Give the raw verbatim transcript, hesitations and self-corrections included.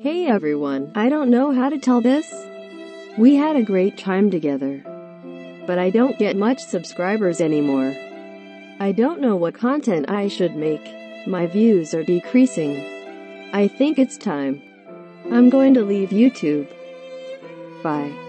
Hey everyone, I don't know how to tell this. We had a great time together, but I don't get much subscribers anymore. I don't know what content I should make. My views are decreasing. I think it's time. I'm going to leave YouTube. Bye.